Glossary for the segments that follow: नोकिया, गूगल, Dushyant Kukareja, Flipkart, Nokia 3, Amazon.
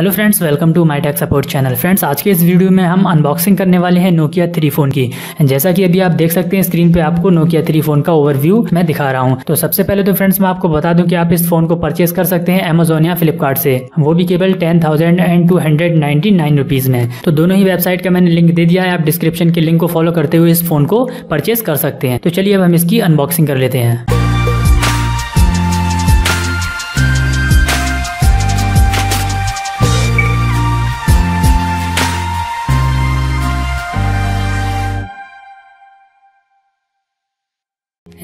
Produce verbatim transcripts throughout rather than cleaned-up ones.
Hello friends, welcome to my tech support channel. Friends, आज के इस वीडियो में हम अनबॉक्सिंग करने वाले हैं नोकिया थ्री फ़ोन की। जैसा कि अभी आप देख सकते हैं स्क्रीन पे आपको नोकिया थ्री फ़ोन का ओवरव्यू मैं दिखा रहा हूं। तो सबसे पहले तो फ्रेंड्स मैं आपको बता दूं कि आप इस फ़ोन को परचेस कर सकते हैं अमेजोन या फ्लिपकार्ट से, वो भी केवल ten thousand and two hundred ninety nine rupees में। तो दोनों ही वेबसाइट का मैंने लिंक दे दिया है, आप डिस्क्रिप्शन के लिंक को फॉलो करते हुए इस फ़ोन को परचेस कर सकते हैं। तो चलिए अब हम इसकी अनबॉक्सिंग कर लेते हैं।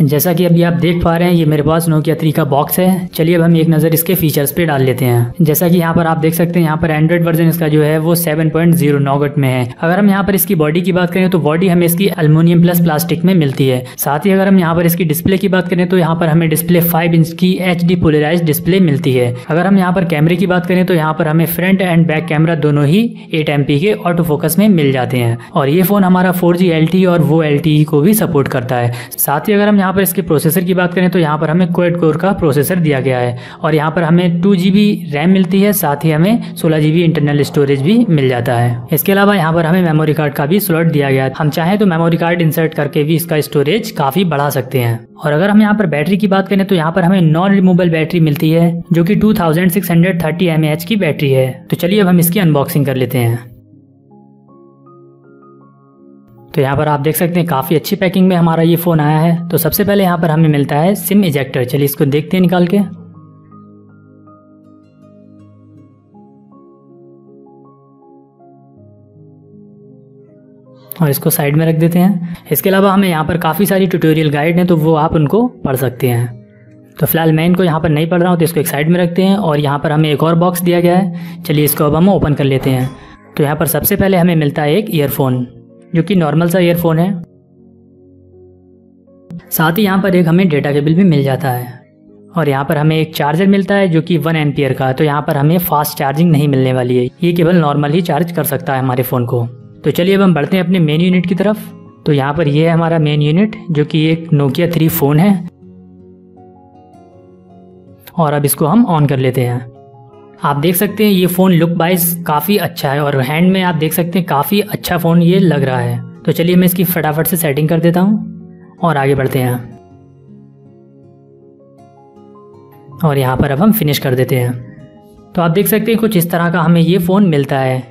जैसा कि अभी आप देख पा रहे हैं, ये मेरे पास नोकिया थ्री का बॉक्स है। चलिए अब हम एक नज़र इसके फीचर्स पे डाल लेते हैं। जैसा कि यहाँ पर आप देख सकते हैं, यहाँ पर एंड्रॉइड वर्जन इसका जो है वो सेवन पॉइंट ज़ीरो नॉगट में है। अगर हम यहाँ पर इसकी बॉडी की बात करें तो बॉडी हमें इसकी एल्यूमिनियम प्लस प्लास्टिक में मिलती है। साथ ही अगर हम यहाँ पर इसकी डिस्प्ले की बात करें तो यहाँ पर हमें डिस्प्ले फाइव इंच की एच डी पोलराइज डिस्प्ले मिलती है। अगर हम यहाँ पर कैमरे की बात करें तो यहाँ पर हमें फ्रंट एंड बैक कैमरा दोनों ही एट एम पी के ऑटो फोकस में मिल जाते हैं। और ये फ़ोन हमारा फोर जी एल टी और वो एल टी को भी सपोर्ट करता है। साथ ही अगर हम यहाँ पर इसके प्रोसेसर की बात करें तो यहाँ पर हमें क्वाड कोर का प्रोसेसर दिया गया है और यहाँ पर हमें टू जी बी रैम मिलती है। साथ ही हमें सोलह जी बी इंटरनल स्टोरेज भी मिल जाता है। इसके अलावा यहाँ पर हमें मेमोरी कार्ड का भी स्लॉट दिया गया है, हम चाहें तो मेमोरी कार्ड इंसर्ट करके भी इसका स्टोरेज काफ़ी बढ़ा सकते हैं। और अगर हम यहाँ पर बैटरी की बात करें तो यहाँ पर हमें नॉन रिमूवेबल बैटरी मिलती है जो कि two thousand six hundred thirty M A H की बैटरी है। तो चलिए अब हम इसकी अनबॉक्सिंग कर लेते हैं। तो यहाँ पर आप देख सकते हैं काफ़ी अच्छी पैकिंग में हमारा ये फ़ोन आया है। तो सबसे पहले यहाँ पर हमें मिलता है सिम इजेक्टर। चलिए इसको देखते हैं निकाल के। और इसको साइड में रख देते हैं। इसके अलावा हमें यहाँ पर काफ़ी सारी ट्यूटोरियल गाइड हैं, तो वो आप उनको पढ़ सकते हैं। तो फिलहाल मैं इनको यहाँ पर नहीं पढ़ रहा हूँ, तो इसको एक साइड में रखते हैं। और यहाँ पर हमें एक और बॉक्स दिया गया है। चलिए इसको अब हम ओपन कर लेते हैं। तो यहाँ पर सबसे पहले हमें मिलता है एक ईयरफोन जो कि नॉर्मल सा ईयरफोन है। साथ ही यहाँ पर एक हमें डेटा केबल भी मिल जाता है। और यहाँ पर हमें एक चार्जर मिलता है जो कि वन एम्पियर का है। तो यहाँ पर हमें फास्ट चार्जिंग नहीं मिलने वाली है, ये केवल नॉर्मल ही चार्ज कर सकता है हमारे फ़ोन को। तो चलिए अब हम बढ़ते हैं अपने मेन यूनिट की तरफ। तो यहाँ पर ये है हमारा मेन यूनिट जो कि एक नोकिया थ्री फ़ोन है। और अब इसको हम ऑन कर लेते हैं। आप देख सकते हैं ये फ़ोन लुक वाइज काफ़ी अच्छा है और हैंड में आप देख सकते हैं काफ़ी अच्छा फ़ोन ये लग रहा है। तो चलिए मैं इसकी फटाफट से सेटिंग कर देता हूँ और आगे बढ़ते हैं। और यहाँ पर अब हम फिनिश कर देते हैं। तो आप देख सकते हैं कुछ इस तरह का हमें ये फ़ोन मिलता है।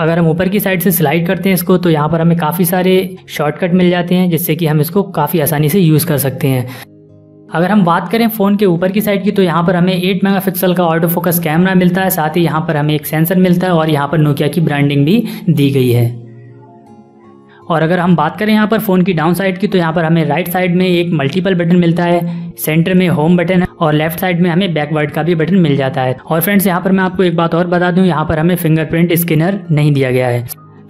अगर हम ऊपर की साइड से स्लाइड करते हैं इसको तो यहाँ पर हमें काफ़ी सारे शॉर्टकट मिल जाते हैं जिससे कि हम इसको काफ़ी आसानी से यूज़ कर सकते हैं। अगर हम बात करें फ़ोन के ऊपर की साइड की तो यहाँ पर हमें एट मेगापिक्सल का ऑटो फोकस कैमरा मिलता है। साथ ही यहाँ पर हमें एक सेंसर मिलता है और यहाँ पर नोकिया की ब्रांडिंग भी दी गई है। और अगर हम बात करें यहाँ पर फ़ोन की डाउन साइड की तो यहाँ पर हमें राइट साइड में एक मल्टीपल बटन मिलता है, सेंटर में होम बटन है और लेफ्ट साइड में हमें बैकवर्ड का भी बटन मिल जाता है। और फ्रेंड्स यहाँ पर मैं आपको एक बात और बता दूँ, यहाँ पर हमें फिंगरप्रिंट स्कैनर नहीं दिया गया है।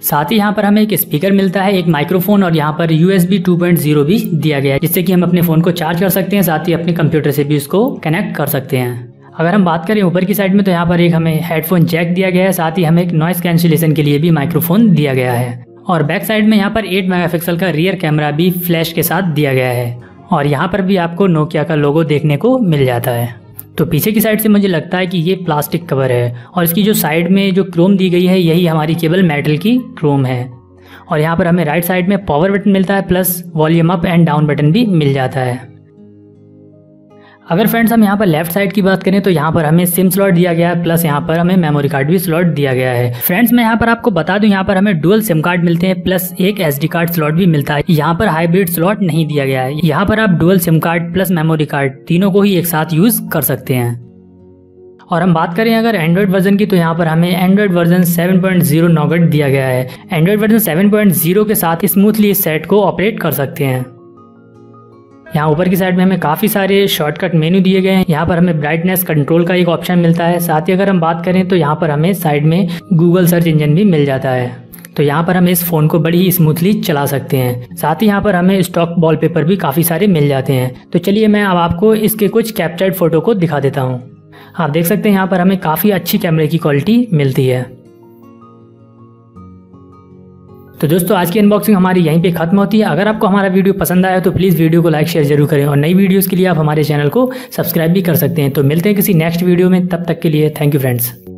साथ ही यहाँ पर हमें एक स्पीकर मिलता है, एक माइक्रोफोन और यहाँ पर यूएसबी टू पॉइंट ज़ीरो भी दिया गया है जिससे कि हम अपने फ़ोन को चार्ज कर सकते हैं। साथ ही अपने कंप्यूटर से भी उसको कनेक्ट कर सकते हैं। अगर हम बात करें ऊपर की साइड में तो यहाँ पर एक हमें हेडफोन जैक दिया गया है। साथ ही हमें एक नॉइस कैंसिलेशन के लिए भी माइक्रोफोन दिया गया है। और बैक साइड में यहाँ पर एट मेगापिक्सल का रियर कैमरा भी फ्लैश के साथ दिया गया है। और यहाँ पर भी आपको नोकिया का लोगो देखने को मिल जाता है। तो पीछे की साइड से मुझे लगता है कि ये प्लास्टिक कवर है और इसकी जो साइड में जो क्रोम दी गई है यही हमारी केवल मेटल की क्रोम है। और यहाँ पर हमें राइट साइड में पावर बटन मिलता है plus volume up and down button भी मिल जाता है। अगर फ्रेंड्स हम यहाँ पर लेफ्ट साइड की बात करें तो यहाँ पर हमें सिम स्लॉट दिया गया है प्लस यहाँ पर हमें मेमोरी कार्ड भी स्लॉट दिया गया है। फ्रेंड्स मैं यहाँ पर आपको बता दूँ, यहाँ पर हमें डुअल सिम कार्ड मिलते हैं प्लस एक एसडी कार्ड स्लॉट भी मिलता है। यहाँ पर हाइब्रिड स्लॉट नहीं दिया गया है, यहाँ पर आप dual SIM card plus memory card तीनों को ही एक साथ यूज़ कर सकते हैं। और हम बात करें अगर एंड्रॉइड वर्जन की तो यहाँ पर हमें Android version seven point zero nougat दिया गया है। Android version seven point zero के साथ स्मूथली इस सेट को ऑपरेट कर सकते हैं। यहाँ ऊपर की साइड में हमें काफ़ी सारे शॉर्टकट मेन्यू दिए गए हैं। यहाँ पर हमें ब्राइटनेस कंट्रोल का एक ऑप्शन मिलता है। साथ ही अगर हम बात करें तो यहाँ पर हमें साइड में गूगल सर्च इंजन भी मिल जाता है। तो यहाँ पर हम इस फ़ोन को बड़ी ही स्मूथली चला सकते हैं। साथ ही यहाँ पर हमें स्टॉक वॉलपेपर भी काफ़ी सारे मिल जाते हैं। तो चलिए मैं अब आपको इसके कुछ कैप्चर्ड फ़ोटो को दिखा देता हूँ। आप देख सकते हैं यहाँ पर हमें काफ़ी अच्छी कैमरे की क्वालिटी मिलती है। तो दोस्तों आज की अनबॉक्सिंग हमारी यहीं पे खत्म होती है। अगर आपको हमारा वीडियो पसंद आया तो प्लीज़ वीडियो को लाइक शेयर जरूर करें और नई वीडियोज़ के लिए आप हमारे चैनल को सब्सक्राइब भी कर सकते हैं। तो मिलते हैं किसी नेक्स्ट वीडियो में, तब तक के लिए थैंक यू फ्रेंड्स।